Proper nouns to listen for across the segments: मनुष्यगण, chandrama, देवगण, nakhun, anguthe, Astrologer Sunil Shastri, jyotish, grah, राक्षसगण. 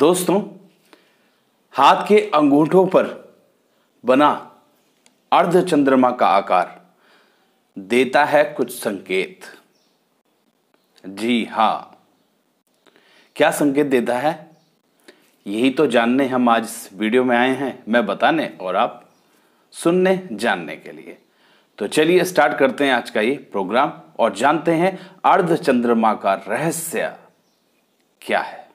दोस्तों, हाथ के अंगूठों पर बना अर्ध चंद्रमा का आकार देता है कुछ संकेत। जी हाँ, क्या संकेत देता है यही तो जानने हम आज इस वीडियो में आए हैं, मैं बताने और आप सुनने जानने के लिए। तो चलिए स्टार्ट करते हैं आज का ये प्रोग्राम और जानते हैं अर्ध चंद्रमा का रहस्य क्या है।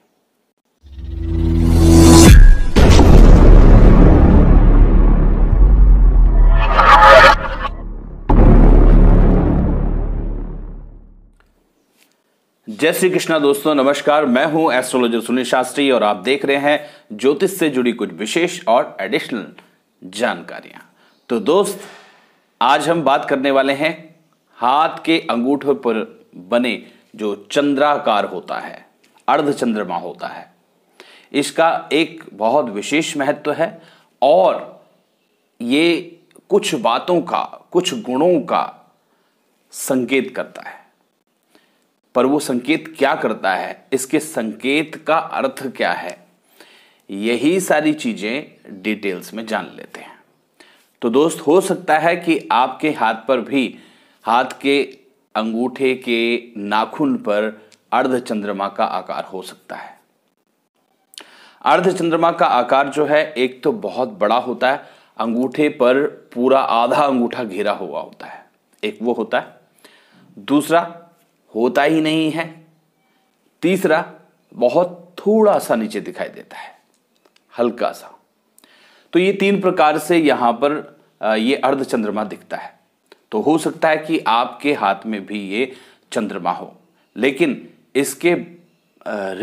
जय श्री कृष्णा दोस्तों, नमस्कार। मैं हूं एस्ट्रोलॉजर सुनील शास्त्री और आप देख रहे हैं ज्योतिष से जुड़ी कुछ विशेष और एडिशनल जानकारियां। तो दोस्त, आज हम बात करने वाले हैं हाथ के अंगूठों पर बने जो चंद्राकार होता है, अर्ध चंद्रमा होता है, इसका एक बहुत विशेष महत्व है और ये कुछ बातों का, कुछ गुणों का संकेत करता है। पर वो संकेत क्या करता है, इसके संकेत का अर्थ क्या है, यही सारी चीजें डिटेल्स में जान लेते हैं। तो दोस्त, हो सकता है कि आपके हाथ पर भी, हाथ के अंगूठे के नाखून पर अर्ध चंद्रमा का आकार हो सकता है। अर्ध चंद्रमा का आकार जो है एक तो बहुत बड़ा होता है, अंगूठे पर पूरा आधा अंगूठा घेरा हुआ होता है, एक वो होता है। दूसरा, होता ही नहीं है। तीसरा, बहुत थोड़ा सा नीचे दिखाई देता है, हल्का सा। तो ये तीन प्रकार से यहाँ पर ये अर्ध चंद्रमा दिखता है। तो हो सकता है कि आपके हाथ में भी ये चंद्रमा हो, लेकिन इसके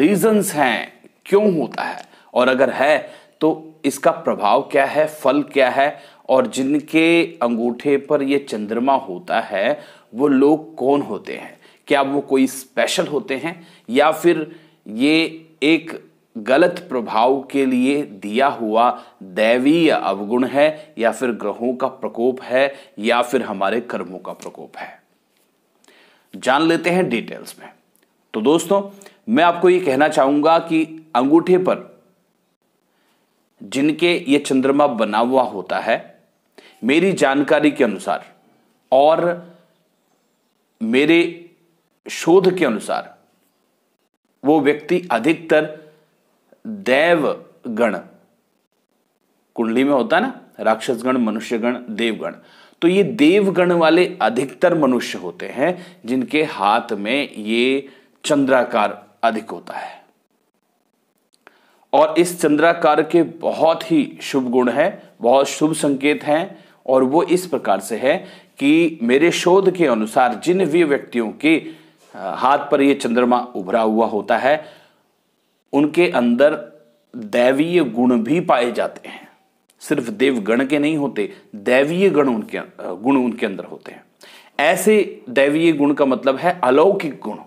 रीजंस हैं क्यों होता है, और अगर है तो इसका प्रभाव क्या है, फल क्या है, और जिनके अंगूठे पर ये चंद्रमा होता है वो लोग कौन होते हैं, क्या वो कोई स्पेशल होते हैं या फिर ये एक गलत प्रभाव के लिए दिया हुआ दैवीय अवगुण है, या फिर ग्रहों का प्रकोप है, या फिर हमारे कर्मों का प्रकोप है, जान लेते हैं डिटेल्स में। तो दोस्तों, मैं आपको ये कहना चाहूंगा कि अंगूठे पर जिनके ये चंद्रमा बना हुआ होता है, मेरी जानकारी के अनुसार और मेरे शोध के अनुसार, वो व्यक्ति अधिकतर देवगण, कुंडली में होता है ना, राक्षसगण, मनुष्यगण, देवगण, तो ये देवगण वाले अधिकतर मनुष्य होते हैं जिनके हाथ में ये चंद्राकार अधिक होता है। और इस चंद्राकार के बहुत ही शुभ गुण है, बहुत शुभ संकेत हैं, और वो इस प्रकार से है कि मेरे शोध के अनुसार जिन भी व्यक्तियों के हाथ पर यह चंद्रमा उभरा हुआ होता है, उनके अंदर दैवीय गुण भी पाए जाते हैं। सिर्फ देवगण के नहीं होते, दैवीय गुण उनके अंदर होते हैं। ऐसे दैवीय गुण का मतलब है अलौकिक गुण,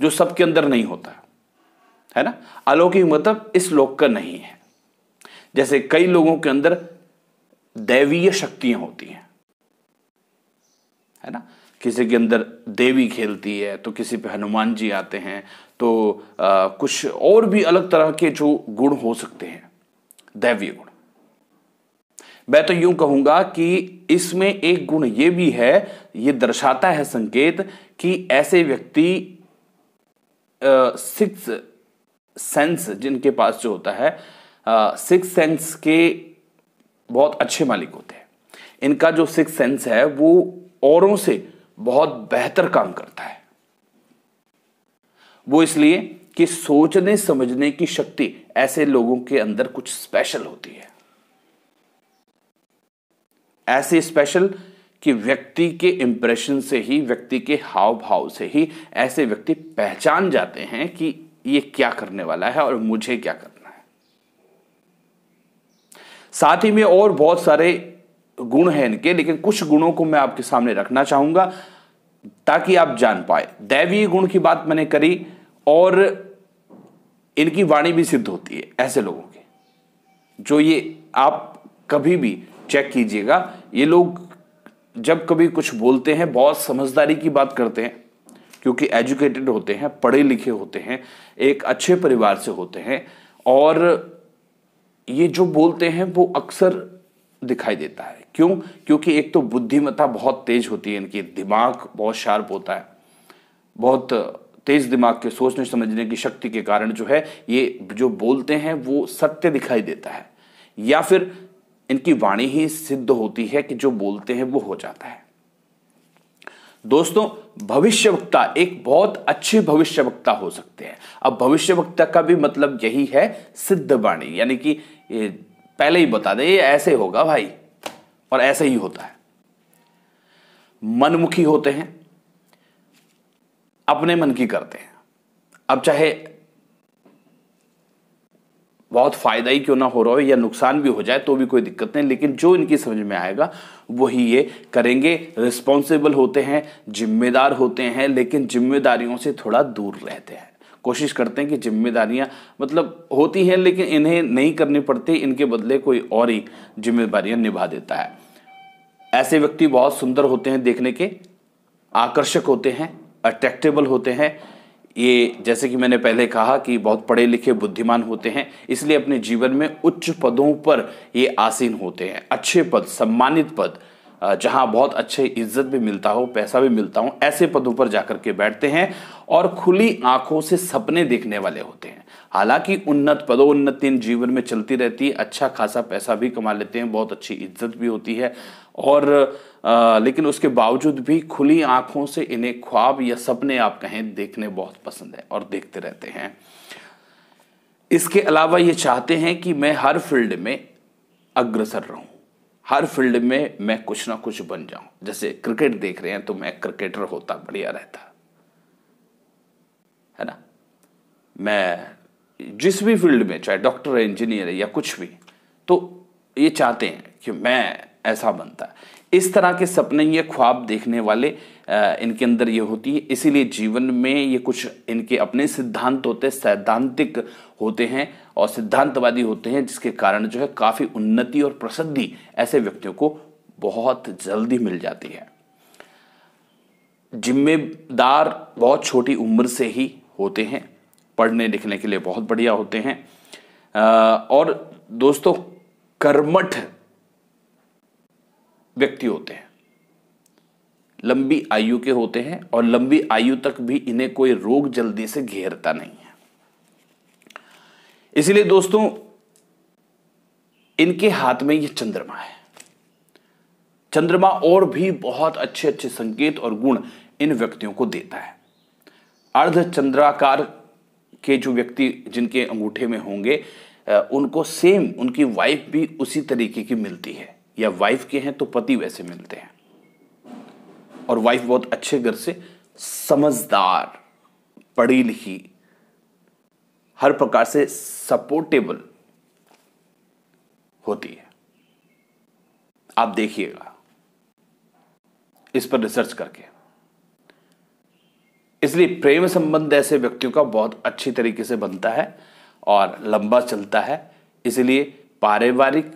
जो सबके अंदर नहीं होता है ना। अलौकिक मतलब इस लोक का नहीं है। जैसे कई लोगों के अंदर दैवीय शक्तियां होती हैं, है ना। किसी के अंदर देवी खेलती है, तो किसी पे हनुमान जी आते हैं, तो कुछ और भी अलग तरह के जो गुण हो सकते हैं दैवीय गुण। मैं तो यूं कहूंगा कि इसमें एक गुण ये भी है, ये दर्शाता है संकेत कि ऐसे व्यक्ति सिक्स सेंस, जिनके पास जो होता है सिक्स सेंस के बहुत अच्छे मालिक होते हैं। इनका जो सिक्स सेंस है वो औरों से बहुत बेहतर काम करता है। वो इसलिए कि सोचने समझने की शक्ति ऐसे लोगों के अंदर कुछ स्पेशल होती है, ऐसे स्पेशल कि व्यक्ति के इंप्रेशन से ही, व्यक्ति के हाव भाव से ही ऐसे व्यक्ति पहचान जाते हैं कि ये क्या करने वाला है और मुझे क्या करना है। साथ ही में और बहुत सारे गुण हैं इनके, लेकिन कुछ गुणों को मैं आपके सामने रखना चाहूंगा ताकि आप जान पाए। दैवीय गुण की बात मैंने करी और इनकी वाणी भी सिद्ध होती है ऐसे लोगों की, जो ये आप कभी भी चेक कीजिएगा। ये लोग जब कभी कुछ बोलते हैं, बहुत समझदारी की बात करते हैं, क्योंकि एजुकेटेड होते हैं, पढ़े लिखे होते हैं, एक अच्छे परिवार से होते हैं और ये जो बोलते हैं वो अक्सर दिखाई देता है। क्यों? क्योंकि एक तो बुद्धिमत्ता बहुत तेज होती है इनकी, दिमाग बहुत शार्प होता है, बहुत तेज दिमाग के सोचने समझने की शक्ति के कारण जो है ये जो बोलते हैं वो सत्य दिखाई देता है, या फिर इनकी वाणी ही सिद्ध होती है कि जो बोलते हैं वो हो जाता है। दोस्तों, भविष्यवक्ता एक बहुत अच्छे भविष्यवक्ता हो सकते हैं। अब भविष्यवक्ता का भी मतलब यही है सिद्ध वाणी, यानी कि पहले ही बता दे ये ऐसे होगा भाई, और ऐसे ही होता है। मनमुखी होते हैं, अपने मन की करते हैं। अब चाहे बहुत फायदा ही क्यों ना हो रहा हो या नुकसान भी हो जाए तो भी कोई दिक्कत नहीं, लेकिन जो इनकी समझ में आएगा वही ये करेंगे। रिस्पॉन्सिबल होते हैं, जिम्मेदार होते हैं, लेकिन जिम्मेदारियों से थोड़ा दूर रहते हैं। कोशिश करते हैं कि जिम्मेदारियां मतलब होती हैं लेकिन इन्हें नहीं करनी पड़ती, इनके बदले कोई और ही जिम्मेदारियां निभा देता है। ऐसे व्यक्ति बहुत सुंदर होते हैं देखने के, आकर्षक होते हैं, अट्रैक्टेबल होते हैं। ये जैसे कि मैंने पहले कहा कि बहुत पढ़े लिखे बुद्धिमान होते हैं, इसलिए अपने जीवन में उच्च पदों पर ये आसीन होते हैं। अच्छे पद, सम्मानित पद, जहाँ बहुत अच्छे इज्जत भी मिलता हो, पैसा भी मिलता हो, ऐसे पदों पर जाकर के बैठते हैं और खुली आंखों से सपने देखने वाले होते हैं। हालांकि उन्नत पदोन्नति इन जीवन में चलती रहती है, अच्छा खासा पैसा भी कमा लेते हैं, बहुत अच्छी इज्जत भी होती है और लेकिन उसके बावजूद भी खुली आंखों से इन्हें ख्वाब या सपने आप कहें देखने बहुत पसंद है और देखते रहते हैं। इसके अलावा ये चाहते हैं कि मैं हर फील्ड में अग्रसर रहूं, हर फील्ड में मैं कुछ ना कुछ बन जाऊं। जैसे क्रिकेट देख रहे हैं तो मैं क्रिकेटर होता, बढ़िया रहता, है ना। मैं जिस भी फील्ड में, चाहे डॉक्टर है, इंजीनियर है या कुछ भी, तो ये चाहते हैं कि मैं ऐसा बनता। इस तरह के सपने, ये ख्वाब देखने वाले इनके अंदर ये होती है। इसीलिए जीवन में ये कुछ इनके अपने सिद्धांत होते, सैद्धांतिक होते हैं और सिद्धांतवादी होते हैं, जिसके कारण जो है काफ़ी उन्नति और प्रसिद्धि ऐसे व्यक्तियों को बहुत जल्दी मिल जाती है। जिम्मेदार बहुत छोटी उम्र से ही होते हैं, पढ़ने लिखने के लिए बहुत बढ़िया होते हैं और दोस्तों कर्मठ व्यक्ति होते हैं, लंबी आयु के होते हैं और लंबी आयु तक भी इन्हें कोई रोग जल्दी से घेरता नहीं है। इसलिए दोस्तों इनके हाथ में ये चंद्रमा है। चंद्रमा और भी बहुत अच्छे अच्छे संकेत और गुण इन व्यक्तियों को देता है। अर्धचंद्राकार के जो व्यक्ति जिनके अंगूठे में होंगे उनको सेम उनकी वाइफ भी उसी तरीके की मिलती है, या वाइफ के हैं तो पति वैसे मिलते हैं। और वाइफ बहुत अच्छे घर से, समझदार, पढ़ी लिखी, हर प्रकार से सपोर्टेबल होती है। आप देखिएगा इस पर रिसर्च करके। इसलिए प्रेम संबंध ऐसे व्यक्तियों का बहुत अच्छी तरीके से बनता है और लंबा चलता है। इसलिए पारिवारिक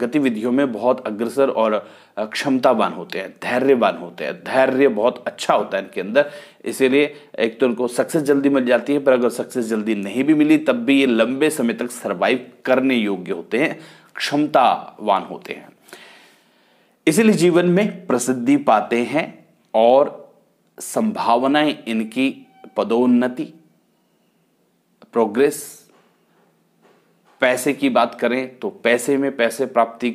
गतिविधियों में बहुत अग्रसर और क्षमतावान होते हैं, धैर्यवान होते हैं। धैर्य बहुत अच्छा होता है इनके अंदर, इसीलिए एक तो उनको सक्सेस जल्दी मिल जाती है, पर अगर सक्सेस जल्दी नहीं भी मिली तब भी ये लंबे समय तक सर्वाइव करने योग्य होते हैं, क्षमतावान होते हैं। इसीलिए जीवन में प्रसिद्धि पाते हैं और संभावनाएं इनकी पदोन्नति, प्रोग्रेस, पैसे की बात करें तो पैसे में पैसे प्राप्ति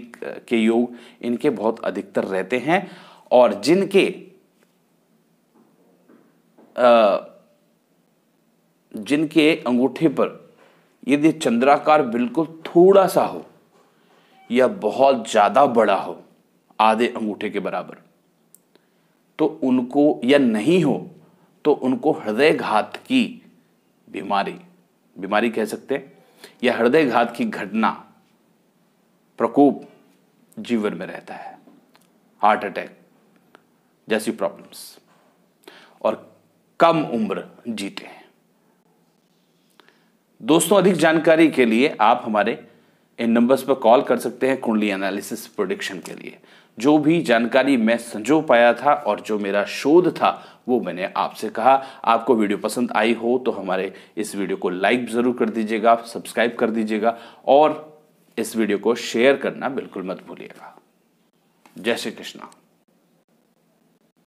के योग इनके बहुत अधिकतर रहते हैं। और जिनके जिनके अंगूठे पर यदि चंद्राकार बिल्कुल थोड़ा सा हो या बहुत ज़्यादा बड़ा हो, आधे अंगूठे के बराबर, तो उनको, या नहीं हो तो उनको हृदयघात की बीमारी कह सकते हैं, यह हृदयघात की घटना, प्रकोप जीवन में रहता है, हार्ट अटैक जैसी प्रॉब्लम्स, और कम उम्र जीते हैं। दोस्तों, अधिक जानकारी के लिए आप हमारे इन नंबर्स पर कॉल कर सकते हैं कुंडली एनालिसिस प्रोडिक्शन के लिए। जो भी जानकारी मैं संजो पाया था और जो मेरा शोध था वो मैंने आपसे कहा। आपको वीडियो पसंद आई हो तो हमारे इस वीडियो को लाइक ज़रूर कर दीजिएगा, सब्सक्राइब कर दीजिएगा और इस वीडियो को शेयर करना बिल्कुल मत भूलिएगा। जय श्री कृष्णा।